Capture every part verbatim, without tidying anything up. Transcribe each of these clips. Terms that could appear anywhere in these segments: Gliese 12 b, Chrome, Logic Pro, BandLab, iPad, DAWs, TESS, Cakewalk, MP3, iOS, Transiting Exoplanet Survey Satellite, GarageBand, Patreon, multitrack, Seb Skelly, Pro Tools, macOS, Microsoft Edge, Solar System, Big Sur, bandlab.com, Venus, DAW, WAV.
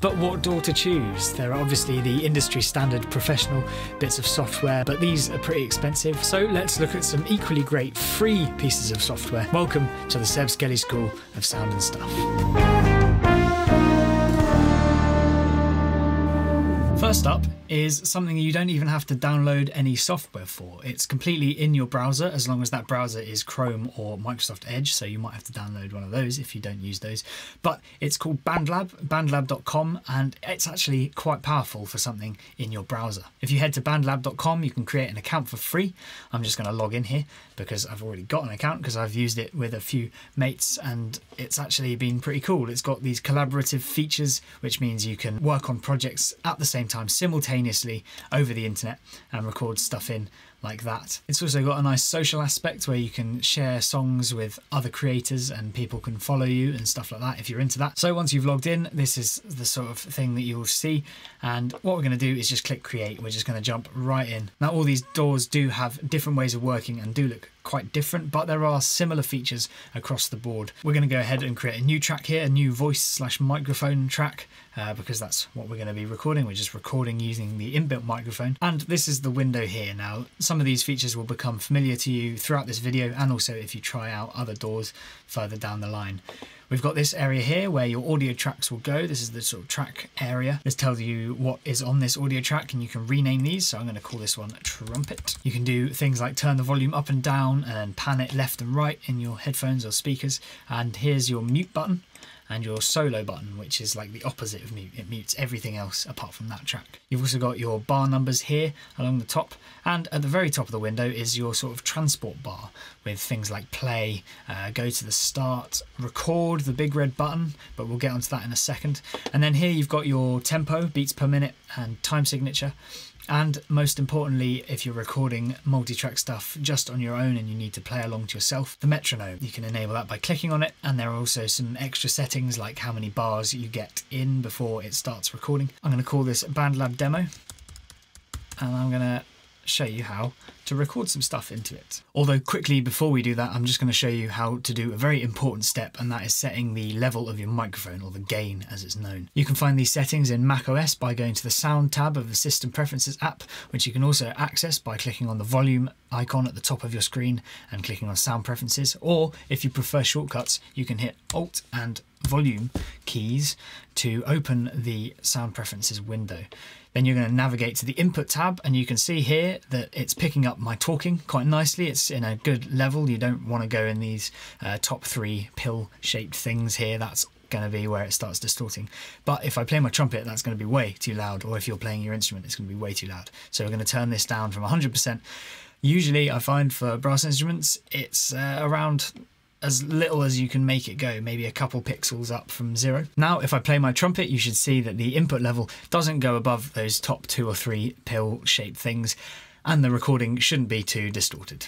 But what D A W to choose? There are obviously the industry standard professional bits of software, but these are pretty expensive. So let's look at some equally great free pieces of software. Welcome to the Seb Skelly School of Sound and Stuff. First up is something you don't even have to download any software for. It's completely in your browser as long as that browser is Chrome or Microsoft Edge, so you might have to download one of those if you don't use those. But it's called BandLab, bandlab dot com, and it's actually quite powerful for something in your browser. If you head to bandlab dot com, you can create an account for free. I'm just going to log in here because I've already got an account because I've used it with a few mates and it's actually been pretty cool. It's got these collaborative features, which means you can work on projects at the same time time simultaneously over the internet and record stuff in like that. It's also got a nice social aspect where you can share songs with other creators and people can follow you and stuff like that if you're into that. So once you've logged in, this is the sort of thing that you'll see, and what we're going to do is just click create. We're just going to jump right in. Now all these D A Ws do have different ways of working and do look quite different, but there are similar features across the board. We're going to go ahead and create a new track here, a new voice slash microphone track, uh, because that's what we're going to be recording. We're just recording using the inbuilt microphone, and this is the window here. Now some of these features will become familiar to you throughout this video, and also if you try out other D A Ws further down the line. We've got this area here where your audio tracks will go. This is the sort of track area. This tells you what is on this audio track and you can rename these. So I'm going to call this one Trumpet. You can do things like turn the volume up and down and pan it left and right in your headphones or speakers. And here's your mute button and your solo button, which is like the opposite of mute. It mutes everything else apart from that track. You've also got your bar numbers here along the top, and at the very top of the window is your sort of transport bar with things like play, uh, go to the start, record, the big red button, but we'll get onto that in a second. And then here you've got your tempo, beats per minute and time signature. And most importantly, if you're recording multi-track stuff just on your own and you need to play along to yourself, the metronome, you can enable that by clicking on it. And there are also some extra settings like how many bars you get in before it starts recording. I'm going to call this BandLab Demo, and I'm going to show you how to record some stuff into it. Although quickly before we do that, I'm just going to show you how to do a very important step, and that is setting the level of your microphone, or the gain as it's known. You can find these settings in macOS by going to the Sound tab of the System Preferences app, which you can also access by clicking on the volume icon at the top of your screen and clicking on Sound Preferences, or if you prefer shortcuts, you can hit Alt and Volume keys to open the Sound Preferences window. Then you're going to navigate to the Input tab, and you can see here that it's picking up my talking quite nicely. It's in a good level. You don't want to go in these uh, top three pill shaped things here. That's going to be where it starts distorting. But if I play my trumpet, that's going to be way too loud, or if you're playing your instrument, it's going to be way too loud. So we're going to turn this down from one hundred percent. Usually I find for brass instruments, it's uh, around as little as you can make it go, maybe a couple pixels up from zero. Now, if I play my trumpet, you should see that the input level doesn't go above those top two or three pill shaped things, and the recording shouldn't be too distorted.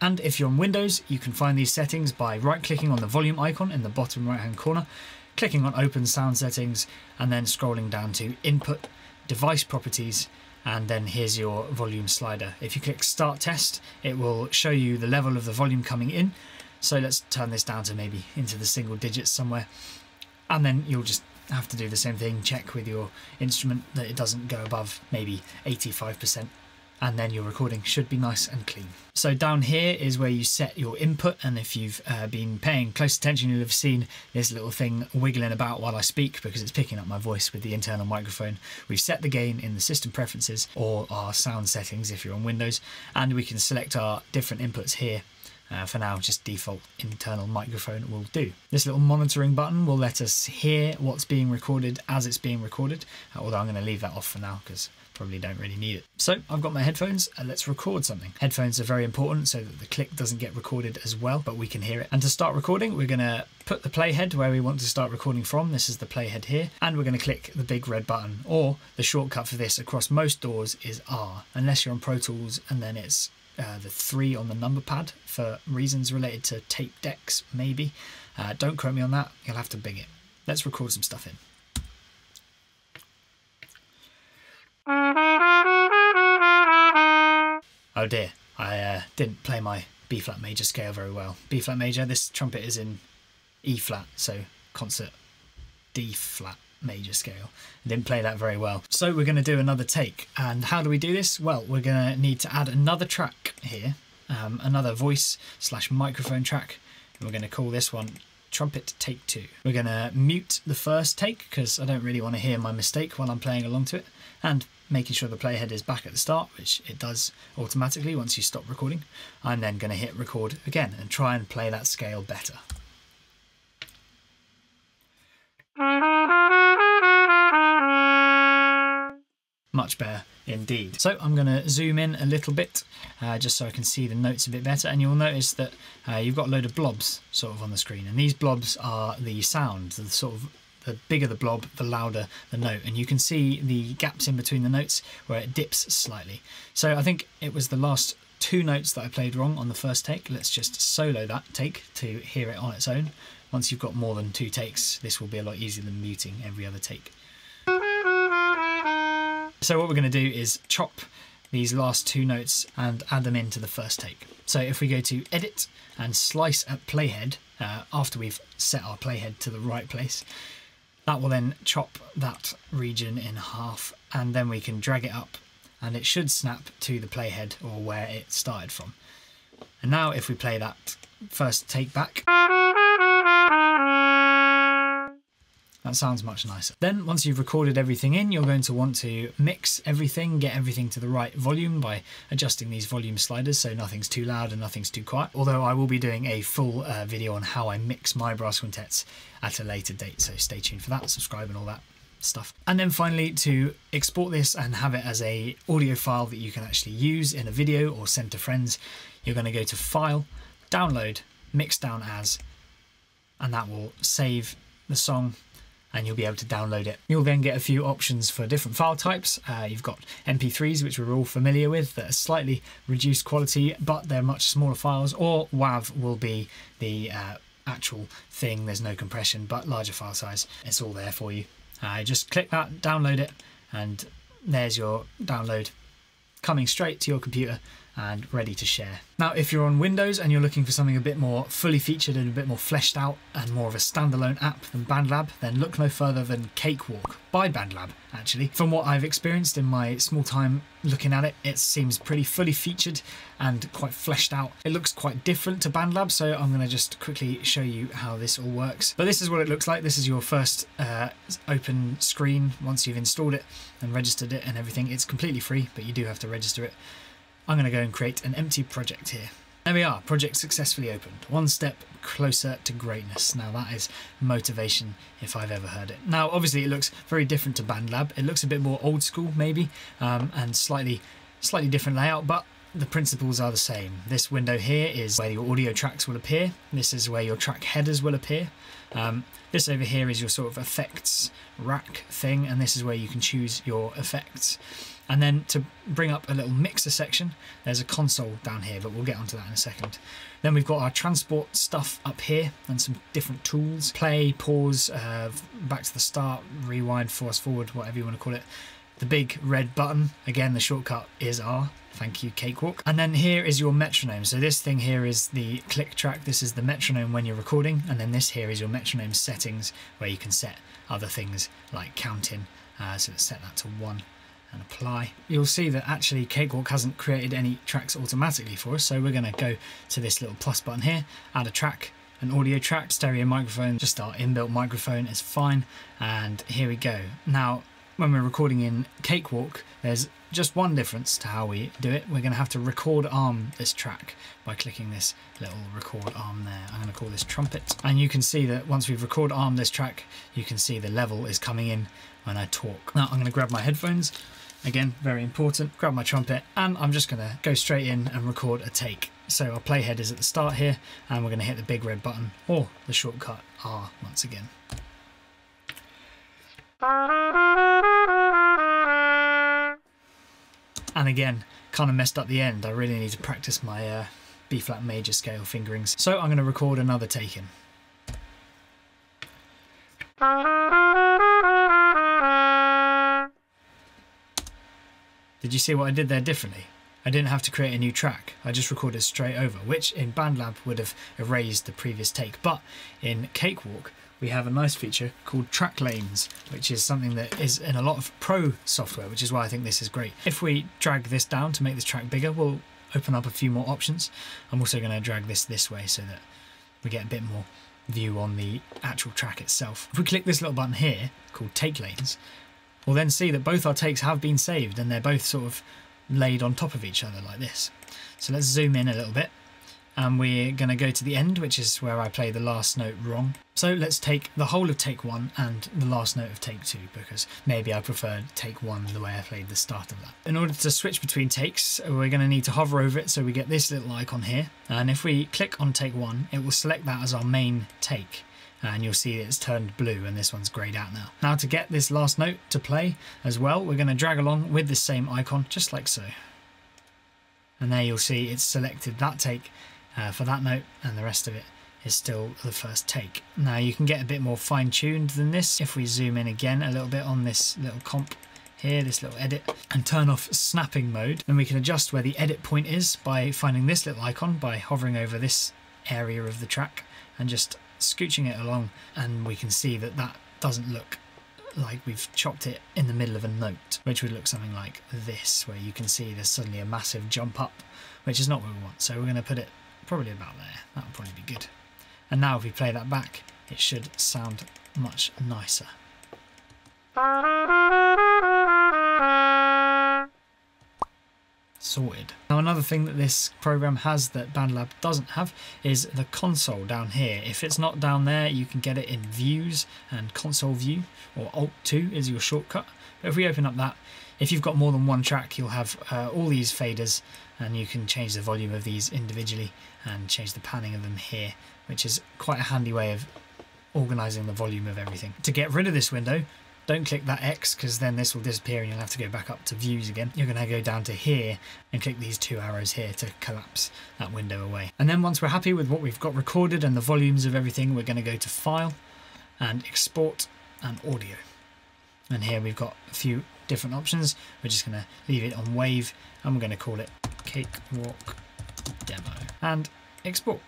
And if you're on Windows, you can find these settings by right-clicking on the volume icon in the bottom right-hand corner, clicking on Open Sound Settings, and then scrolling down to Input, Device Properties, and then here's your volume slider. If you click Start Test, it will show you the level of the volume coming in. So let's turn this down to maybe into the single digits somewhere. And then you'll just have to do the same thing, check with your instrument that it doesn't go above maybe eighty-five percent. And then your recording should be nice and clean. So down here is where you set your input, and if you've uh, been paying close attention, you'll have seen this little thing wiggling about while I speak because it's picking up my voice with the internal microphone. We've set the gain in the System Preferences or our sound settings if you're on Windows, and we can select our different inputs here. Uh, for now, just default internal microphone will do. This little monitoring button will let us hear what's being recorded as it's being recorded, although I'm going to leave that off for now because probably don't really need it. So I've got my headphones and let's record something. Headphones are very important so that the click doesn't get recorded as well, but we can hear it. And to start recording, we're going to put the playhead where we want to start recording from. This is the playhead here, and we're going to click the big red button, or the shortcut for this across most D A Ws is R, unless you're on Pro Tools, and then it's Uh, the three on the number pad for reasons related to tape decks, maybe. Uh, don't quote me on that, you'll have to bing it. Let's record some stuff in. Oh dear, I uh, didn't play my B flat major scale very well. B flat major, this trumpet is in E flat, so concert D flat major scale. I didn't play that very well. So we're going to do another take. And how do we do this? Well, we're going to need to add another track here, um, another voice slash microphone track. We're going to call this one trumpet take two. We're going to mute the first take because I don't really want to hear my mistake while I'm playing along to it, and making sure the playhead is back at the start, which it does automatically once you stop recording. I'm then going to hit record again and try and play that scale better. Much better indeed. So I'm going to zoom in a little bit uh, just so I can see the notes a bit better, and you'll notice that uh, you've got a load of blobs sort of on the screen, and these blobs are the sound, the sort of the bigger the blob, the louder the note, and you can see the gaps in between the notes where it dips slightly. So I think it was the last two notes that I played wrong on the first take. Let's just solo that take to hear it on its own. Once you've got more than two takes, this will be a lot easier than muting every other take. So what we're going to do is chop these last two notes and add them into the first take. So if we go to edit and slice at playhead, uh, after we've set our playhead to the right place, that will then chop that region in half, and then we can drag it up and it should snap to the playhead or where it started from. And now if we play that first take back, that sounds much nicer. Then once you've recorded everything in, you're going to want to mix everything, get everything to the right volume by adjusting these volume sliders so nothing's too loud and nothing's too quiet. Although I will be doing a full uh, video on how I mix my brass quintets at a later date, so stay tuned for that, subscribe and all that stuff. And then finally, to export this and have it as a audio file that you can actually use in a video or send to friends, you're going to go to File, Download, Mix Down As, and that will save the song and you'll be able to download it. You'll then get a few options for different file types. Uh, you've got M P threes, which we're all familiar with, that are slightly reduced quality, but they're much smaller files, or WAV will be the uh, actual thing. There's no compression, but larger file size. It's all there for you. Uh, just click that, download it, and there's your download coming straight to your computer and ready to share. Now, if you're on Windows and you're looking for something a bit more fully featured and a bit more fleshed out and more of a standalone app than BandLab, then look no further than Cakewalk by BandLab, actually. From what I've experienced in my small time looking at it, it seems pretty fully featured and quite fleshed out. It looks quite different to BandLab, so I'm going to just quickly show you how this all works. But this is what it looks like. This is your first uh, open screen once you've installed it and registered it and everything. It's completely free, but you do have to register it. I'm going to go and create an empty project here. There we are, project successfully opened. One step closer to greatness. Now that is motivation if I've ever heard it. Now obviously it looks very different to BandLab. It looks a bit more old school maybe, um, and slightly, slightly different layout, but the principles are the same. This window here is where your audio tracks will appear. This is where your track headers will appear. Um, this over here is your sort of effects rack thing, and this is where you can choose your effects. And then to bring up a little mixer section, there's a console down here, but we'll get onto that in a second. Then we've got our transport stuff up here and some different tools. Play, pause, uh, back to the start, rewind, force forward, whatever you want to call it. The big red button, again the shortcut is R, thank you Cakewalk. And then here is your metronome. So this thing here is the click track, this is the metronome when you're recording, and then this here is your metronome settings where you can set other things like counting. Uh, so let's set that to one. And apply. You'll see that actually Cakewalk hasn't created any tracks automatically for us, so we're going to go to this little plus button here, add a track, an audio track, stereo microphone, just our inbuilt microphone is fine, and here we go. Now when we're recording in Cakewalk, there's just one difference to how we do it. We're going to have to record arm this track by clicking this little record arm there. I'm going to call this trumpet, and you can see that once we've record armed this track, you can see the level is coming in when I talk. Now I'm going to grab my headphones. Again, very important. Grab my trumpet and I'm just going to go straight in and record a take. So our playhead is at the start here and we're going to hit the big red button or the shortcut R once again. And again, kind of messed up the end. I really need to practice my uh, B flat major scale fingerings. So I'm going to record another take in. Did you see what I did there differently? I didn't have to create a new track, I just recorded straight over, which in BandLab would have erased the previous take, but in Cakewalk we have a nice feature called track lanes, which is something that is in a lot of pro software, which is why I think this is great. If we drag this down to make this track bigger, we'll open up a few more options. I'm also going to drag this this way so that we get a bit more view on the actual track itself. If we click this little button here called take lanes, we'll then see that both our takes have been saved and they're both sort of laid on top of each other like this. So let's zoom in a little bit, and we're going to go to the end, which is where I play the last note wrong. So let's take the whole of take one and the last note of take two, because maybe I prefer take one the way I played the start of that. In order to switch between takes, we're going to need to hover over it, so we get this little icon here, and if we click on take one, it will select that as our main take, and you'll see it's turned blue and this one's greyed out now. Now to get this last note to play as well, we're going to drag along with the same icon, just like so. And there you'll see it's selected that take uh, for that note, and the rest of it is still the first take. Now you can get a bit more fine-tuned than this if we zoom in again a little bit on this little comp here, this little edit, and turn off snapping mode. Then we can adjust where the edit point is by finding this little icon, by hovering over this area of the track and just scooching it along, and we can see that that doesn't look like we've chopped it in the middle of a note, which would look something like this, where you can see there's suddenly a massive jump up, which is not what we want. So we're going to put it probably about there. That'll probably be good. And now if we play that back, it should sound much nicer. Sorted. Now another thing that this program has that BandLab doesn't have is the console down here. If it's not down there, you can get it in Views and Console View, or Alt two is your shortcut. But if we open up that, if you've got more than one track, you'll have uh, all these faders, and you can change the volume of these individually and change the panning of them here, which is quite a handy way of organizing the volume of everything. To get rid of this window, don't click that X, because then this will disappear and you'll have to go back up to Views again. You're going to go down to here and click these two arrows here to collapse that window away. And then once we're happy with what we've got recorded and the volumes of everything, we're going to go to File and Export and Audio. And here we've got a few different options. We're just going to leave it on Wave, and we're going to call it Cakewalk Demo and Export.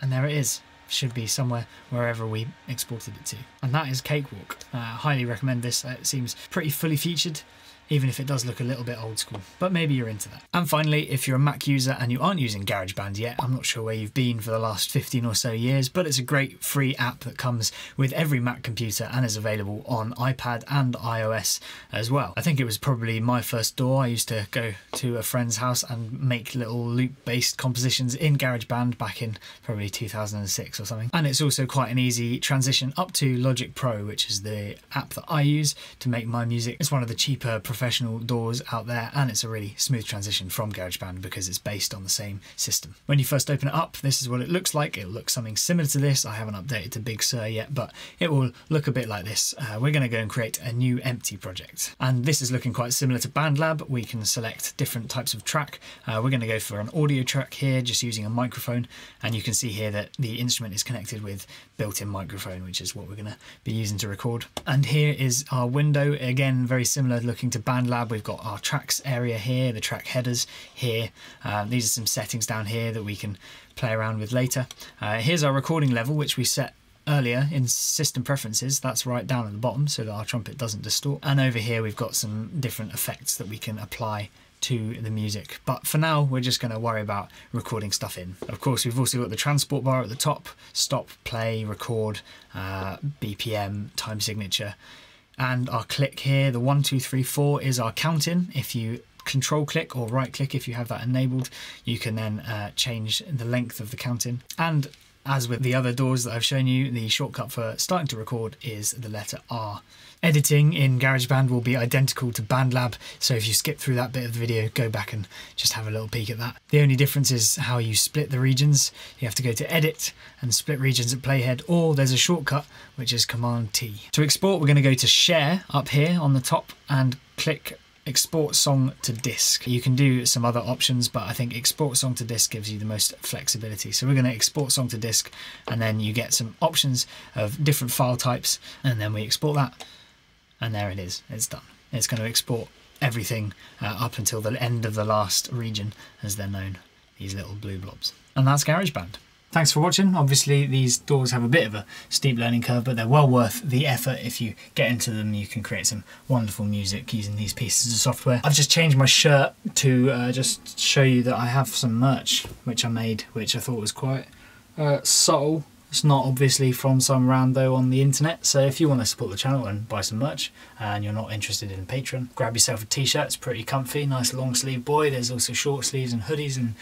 And there it is. Should be somewhere wherever we exported it to. And that is Cakewalk. I uh, highly recommend this. It seems pretty fully featured, even if it does look a little bit old school, but maybe you're into that. And finally, if you're a Mac user and you aren't using GarageBand yet, I'm not sure where you've been for the last fifteen or so years, but it's a great free app that comes with every Mac computer and is available on iPad and iOS as well. I think it was probably my first D A W. I used to go to a friend's house and make little loop-based compositions in GarageBand back in probably two thousand six or something. And it's also quite an easy transition up to Logic Pro, which is the app that I use to make my music. It's one of the cheaper professional professional D A Ws out there, and it's a really smooth transition from GarageBand because it's based on the same system. When you first open it up, this is what it looks like. It looks something similar to this. I haven't updated to Big Sur yet, but it will look a bit like this. Uh, we're going to go and create a new empty project, and this is looking quite similar to BandLab. We can select different types of track. Uh, we're going to go for an audio track here, just using a microphone, and you can see here that the instrument is connected with built-in microphone, which is what we're going to be using to record. And here is our window, again very similar looking to BandLab. We've got our tracks area here, the track headers here. Uh, these are some settings down here that we can play around with later. Uh, here's our recording level, which we set earlier in system preferences. That's right down at the bottom so that our trumpet doesn't distort. And over here we've got some different effects that we can apply to the music, but for now we're just going to worry about recording stuff in. Of course, we've also got the transport bar at the top: stop, play, record, uh, B P M, time signature. And our click here, the one, two, three, four, is our count in. If you control click or right click, if you have that enabled, you can then uh, change the length of the count in. And as with the other D A Ws that I've shown you, the shortcut for starting to record is the letter R. Editing in GarageBand will be identical to BandLab, so if you skip through that bit of the video, go back and just have a little peek at that. The only difference is how you split the regions. You have to go to Edit and Split Regions at Playhead, or there's a shortcut which is Command T. To export, we're going to go to Share up here on the top and click Export Song to Disk. You can do some other options, but I think Export Song to Disk gives you the most flexibility. So we're going to export song to disk, and then you get some options of different file types, and then we export that. And there it is, it's done. It's going to export everything uh, up until the end of the last region, as they're known, these little blue blobs. And that's GarageBand. Thanks for watching. Obviously these D A Ws have a bit of a steep learning curve, but they're well worth the effort. If you get into them, you can create some wonderful music using these pieces of software. I've just changed my shirt to uh, just show you that I have some merch which I made, which I thought was quite uh, subtle. It's not obviously from some rando on the internet, so if you want to support the channel and buy some merch and you're not interested in Patreon, grab yourself a t-shirt. It's pretty comfy, nice long sleeve boy. There's also short sleeves and hoodies, and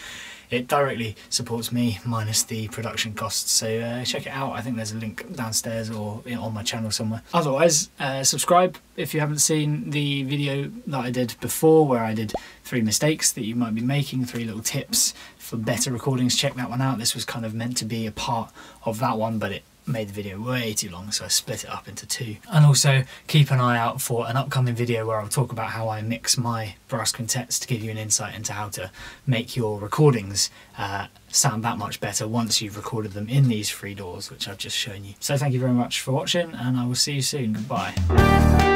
it directly supports me minus the production costs, so uh, check it out. I think there's a link downstairs or on my channel somewhere. Otherwise, uh, subscribe if you haven't seen the video that I did before where I did three mistakes that you might be making, three little tips for better recordings. Check that one out. This was kind of meant to be a part of that one, but it made the video way too long, so I split it up into two. And also keep an eye out for an upcoming video where I'll talk about how I mix my brass quintets to give you an insight into how to make your recordings uh, sound that much better once you've recorded them in these three D A Ws, which I've just shown you. So thank you very much for watching, and I will see you soon. Goodbye.